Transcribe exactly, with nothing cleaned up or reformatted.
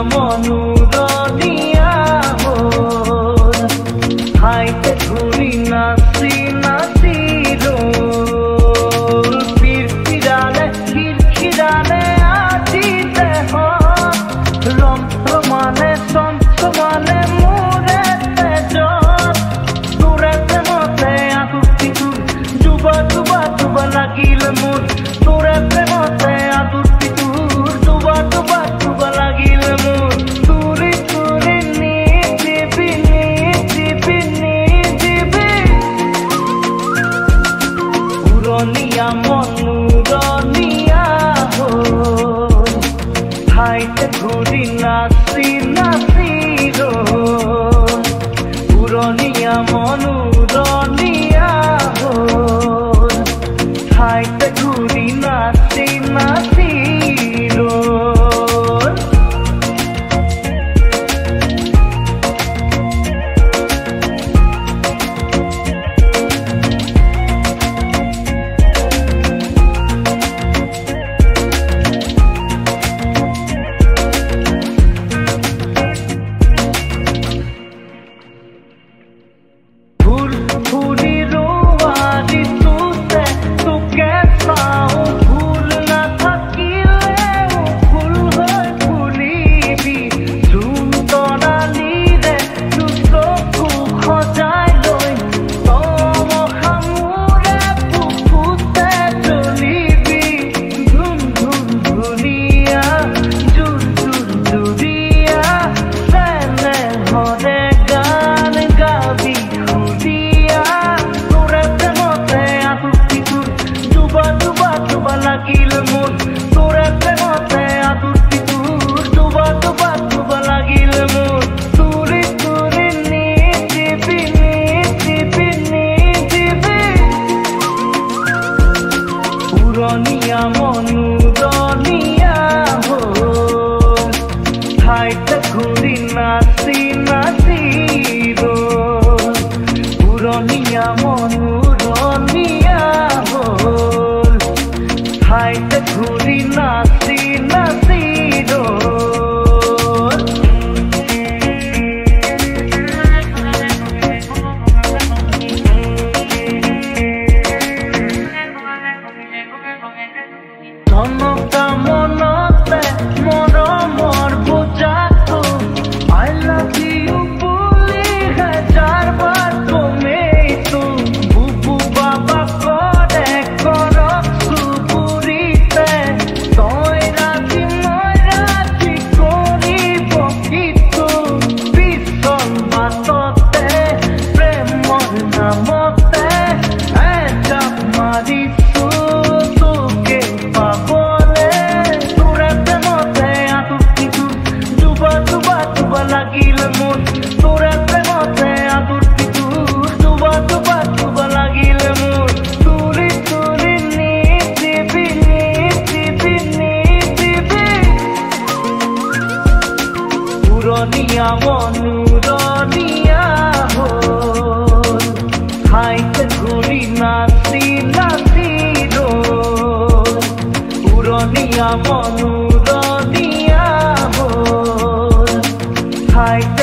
मन उरनिया मोन हाइते घुरी नाची नाची रोल फिरफिराले फिरफिराले आजिते हो रमरमाने समसमाने मोरे तेजो तुरे ते मते आतुर तितुर डुबा डुबा डुबा लागिल मोर तुरे ते मते आतुर तितुर डुबा डुबा डुबा लागिल मोर तुरी तुरी नी दिबी नी दिबी नी दिबी उरनिया मन उरनिया मोन हाइते घुरी नाची नाची रोल उरनिया मन उरनिया मोन हाइते घुरी नाची नाची रोल। उरनिया मन उरनिया मोन हाइते घुरी नाची नाची रोल उरनिया मन उरनिया मोन हाइते घुरी नाची नाची रोल। उरनिया मन उरनिया मोन हाइते घुरी नाची नाची रोल उरनिया मन उरनिया मोन हाइते।